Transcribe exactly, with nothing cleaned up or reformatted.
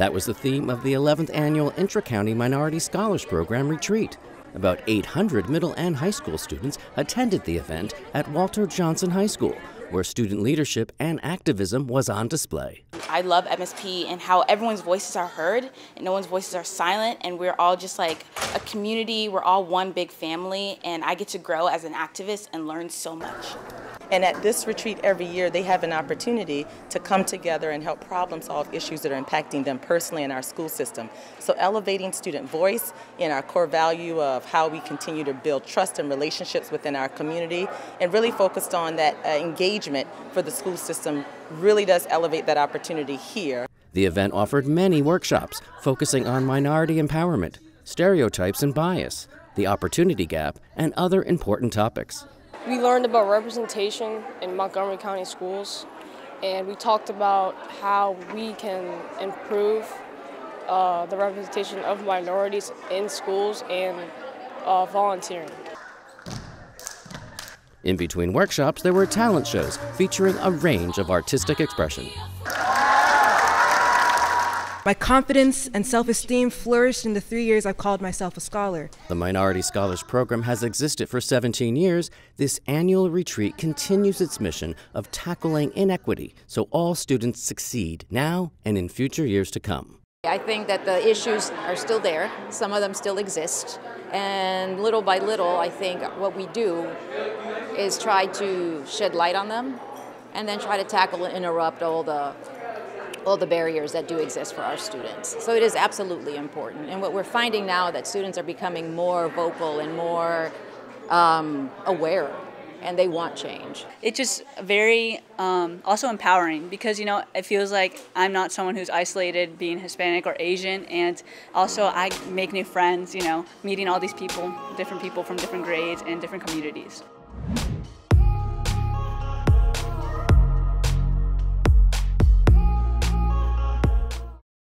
That was the theme of the eleventh Annual Intra-County Minority Scholars Program Retreat. About eight hundred middle and high school students attended the event at Walter Johnson High School, where student leadership and activism was on display. I love M S P and how everyone's voices are heard and no one's voices are silent, and we're all just like a community, we're all one big family, and I get to grow as an activist and learn so much. And at this retreat every year, they have an opportunity to come together and help problem solve issues that are impacting them personally in our school system. So elevating student voice in our core value of how we continue to build trust and relationships within our community, and really focused on that uh, engagement for the school system really does elevate that opportunity here. The event offered many workshops focusing on minority empowerment, stereotypes and bias, the opportunity gap, and other important topics. We learned about representation in Montgomery County schools, and we talked about how we can improve uh, the representation of minorities in schools and uh, volunteering. In between workshops, there were talent shows featuring a range of artistic expression. My confidence and self-esteem flourished in the three years I've called myself a scholar. The Minority Scholars Program has existed for seventeen years. This annual retreat continues its mission of tackling inequity so all students succeed now and in future years to come. I think that the issues are still there. Some of them still exist. And little by little, I think what we do is try to shed light on them and then try to tackle and interrupt all the all the barriers that do exist for our students. So it is absolutely important. And what we're finding now, that students are becoming more vocal and more um, aware, and they want change. It's just very um, also empowering, because, you know, it feels like I'm not someone who's isolated being Hispanic or Asian, and also I make new friends, you know, meeting all these people, different people from different grades and different communities.